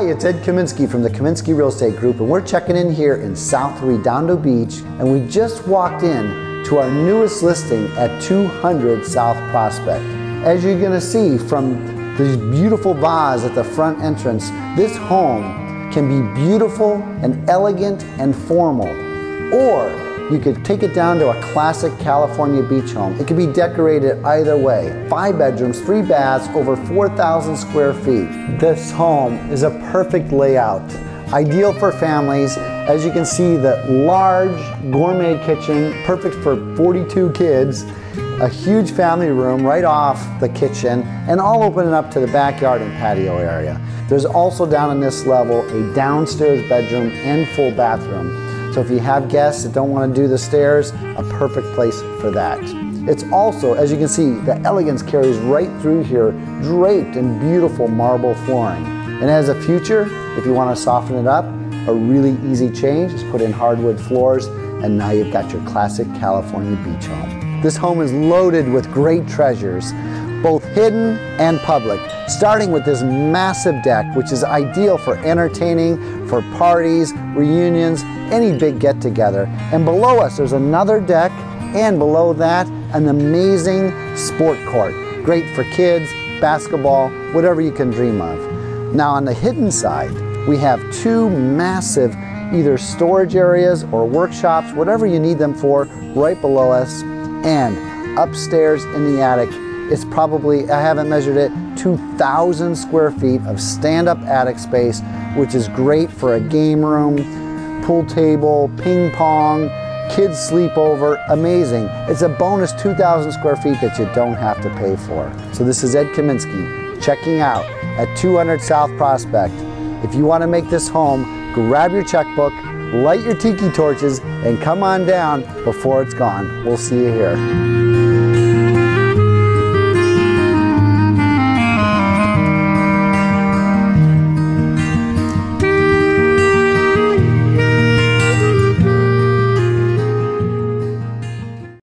Hi, it's Ed Kaminsky from the Kaminsky Real Estate Group, and we're checking in here in South Redondo Beach, and we just walked in to our newest listing at 200 South Prospect. As you're going to see from these beautiful vase at the front entrance, this home can be beautiful and elegant and formal, or you could take it down to a classic California beach home. It could be decorated either way. 5 bedrooms, 3 baths, over 4,000 square feet. This home is a perfect layout, ideal for families. As you can see, the large gourmet kitchen, perfect for 42 kids, a huge family room right off the kitchen, and all opening up to the backyard and patio area. There's also down in this level a downstairs bedroom and full bathroom. So if you have guests that don't want to do the stairs, a perfect place for that. It's also, as you can see, the elegance carries right through here, draped in beautiful marble flooring. And as a future, if you want to soften it up, a really easy change is put in hardwood floors, and now you've got your classic California beach home. This home is loaded with great treasures, both hidden and public, starting with this massive deck, which is ideal for entertaining, for parties, reunions, any big get-together. And below us, there's another deck, and below that, an amazing sport court. Great for kids, basketball, whatever you can dream of. Now on the hidden side, we have two massive either storage areas or workshops, whatever you need them for, right below us. And upstairs in the attic, it's probably, I haven't measured it, 2,000 square feet of stand-up attic space, which is great for a game room, pool table, ping pong, kids sleepover, amazing. It's a bonus 2,000 square feet that you don't have to pay for. So this is Ed Kaminsky checking out at 200 South Prospect. If you want to make this home, grab your checkbook, light your tiki torches, and come on down before it's gone. We'll see you here.